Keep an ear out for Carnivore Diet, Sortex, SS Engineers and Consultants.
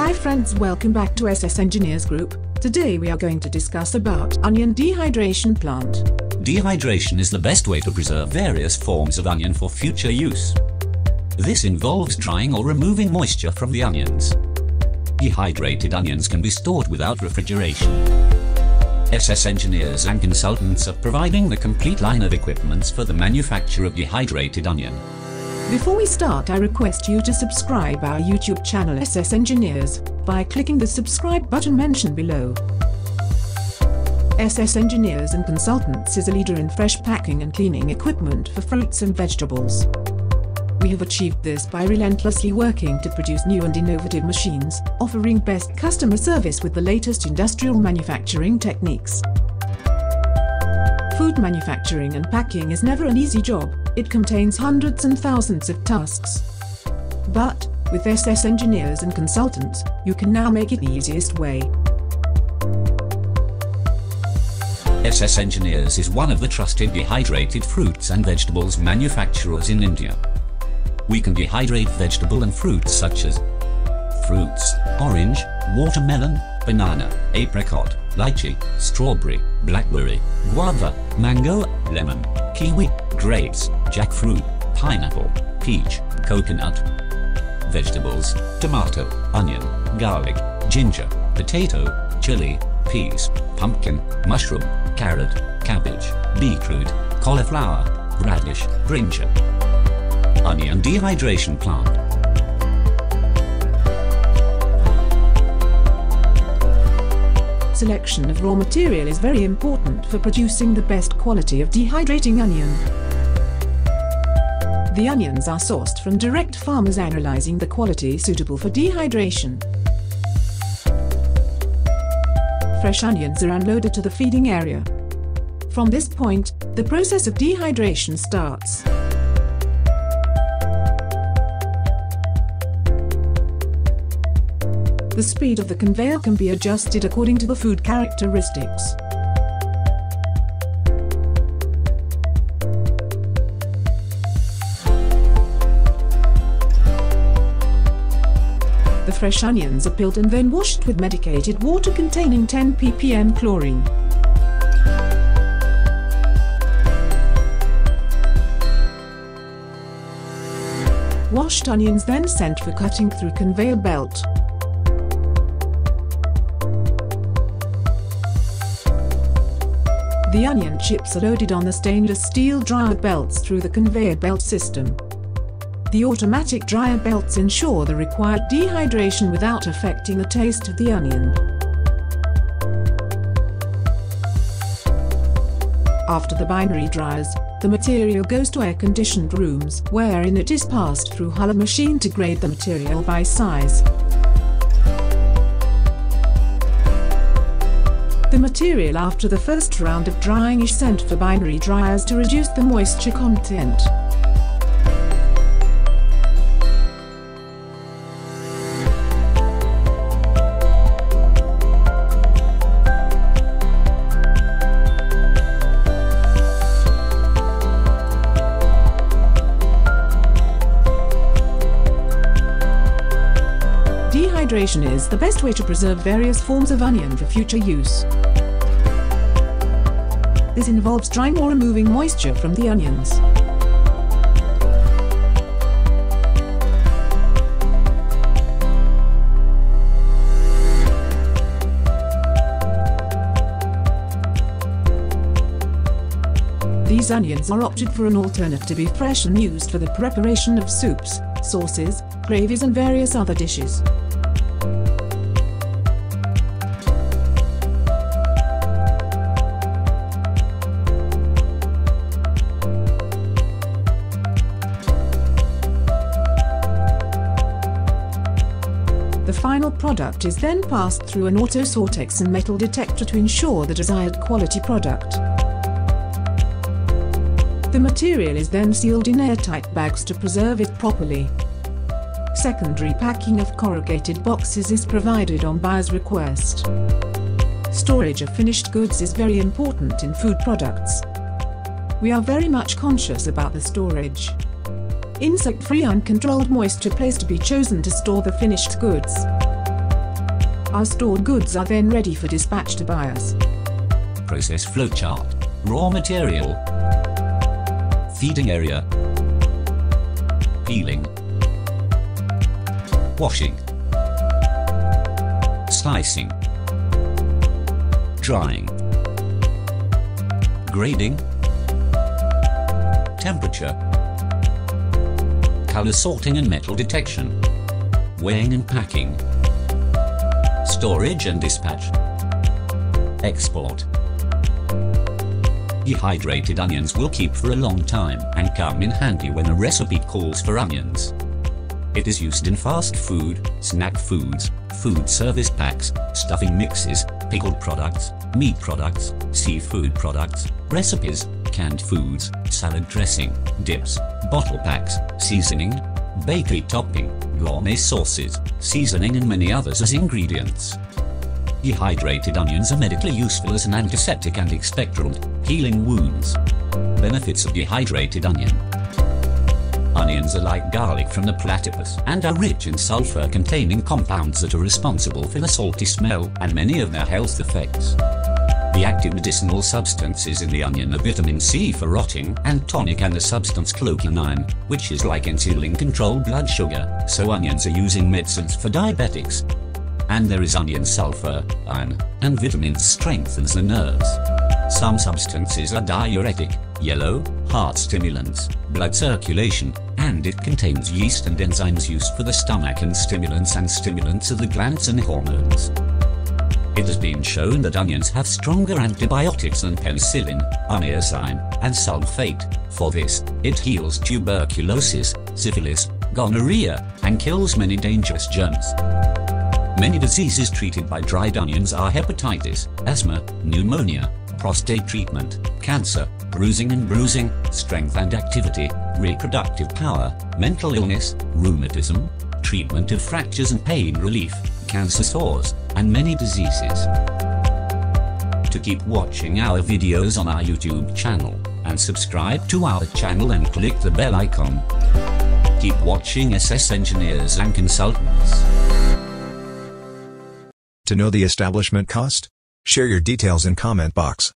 Hi friends, welcome back to SS Engineers Group. Today we are going to discuss about onion dehydration plant. Dehydration is the best way to preserve various forms of onion for future use. This involves drying or removing moisture from the onions. Dehydrated onions can be stored without refrigeration. SS Engineers and Consultants are providing the complete line of equipments for the manufacture of dehydrated onion. Before we start, I request you to subscribe our YouTube channel SS Engineers by clicking the subscribe button mentioned below. SS Engineers and Consultants is a leader in fresh packing and cleaning equipment for fruits and vegetables. We have achieved this by relentlessly working to produce new and innovative machines, offering best customer service with the latest industrial manufacturing techniques. Food manufacturing and packing is never an easy job. It contains hundreds and thousands of tasks. But, with SS Engineers and Consultants, you can now make it the easiest way. SS Engineers is one of the trusted dehydrated fruits and vegetables manufacturers in India. We can dehydrate vegetable and fruits such as fruits, orange, watermelon, banana, apricot, lychee, strawberry, blackberry, guava, mango, lemon, kiwi, grapes, jackfruit, pineapple, peach, coconut. Vegetables: tomato, onion, garlic, ginger, potato, chili, peas, pumpkin, mushroom, carrot, cabbage, beetroot, cauliflower, radish, brinjal. Onion dehydration plant. Selection of raw material is very important for producing the best quality of dehydrating onion. The onions are sourced from direct farmers, analyzing the quality suitable for dehydration. Fresh onions are unloaded to the feeding area. From this point, the process of dehydration starts. The speed of the conveyor can be adjusted according to the food characteristics. The fresh onions are peeled and then washed with medicated water containing 10 ppm chlorine. Washed onions then sent for cutting through conveyor belt. The onion chips are loaded on the stainless steel dryer belts through the conveyor belt system. The automatic dryer belts ensure the required dehydration without affecting the taste of the onion. After the binary dryers, the material goes to air-conditioned rooms, wherein it is passed through Huller machine to grade the material by size. The material after the first round of drying is sent for binary dryers to reduce the moisture content. Dehydration is the best way to preserve various forms of onion for future use. This involves drying or removing moisture from the onions. These onions are opted for an alternative to be fresh and used for the preparation of soups, sauces, gravies and various other dishes. The final product is then passed through an auto Sortex and metal detector to ensure the desired quality product. The material is then sealed in airtight bags to preserve it properly. Secondary packing of corrugated boxes is provided on buyer's request. Storage of finished goods is very important in food products. We are very much conscious about the storage. Insect-free, uncontrolled moisture place to be chosen to store the finished goods. Our stored goods are then ready for dispatch to buyers. Process flowchart. Raw material. Feeding area. Peeling. Washing. Slicing. Drying. Grading. Temperature. Color sorting and metal detection. Weighing and packing. Storage and dispatch. Export. Dehydrated onions will keep for a long time and come in handy when a recipe calls for onions. It is used in fast food, snack foods, food service packs, stuffing mixes, pickled products, meat products, seafood products, recipes, canned foods, salad dressing, dips, bottle packs, seasoning, bakery topping, gourmet sauces, seasoning and many others as ingredients. Dehydrated onions are medically useful as an antiseptic and expectorant, healing wounds. Benefits of dehydrated onion. Onions are like garlic from the platypus and are rich in sulfur-containing compounds that are responsible for the salty smell and many of their health effects. The active medicinal substances in the onion are vitamin C for rotting and tonic and the substance cloquinine, which is like insulin control blood sugar, so onions are using medicines for diabetics. And there is onion sulfur, iron, and vitamins strengthens the nerves. Some substances are diuretic, yellow, heart stimulants, blood circulation, and it contains yeast and enzymes used for the stomach and stimulants of the glands and hormones. It has been shown that onions have stronger antibiotics than penicillin, niacin, and sulfate. For this, it heals tuberculosis, syphilis, gonorrhea, and kills many dangerous germs. Many diseases treated by dried onions are hepatitis, asthma, pneumonia, prostate treatment, cancer, bruising, strength and activity, reproductive power, mental illness, rheumatism, treatment of fractures and pain relief, cancer sores, and many diseases. To keep watching our videos on our YouTube channel, and subscribe to our channel and click the bell icon. Keep watching SS Engineers and Consultants. To know the establishment cost? Share your details in comment box.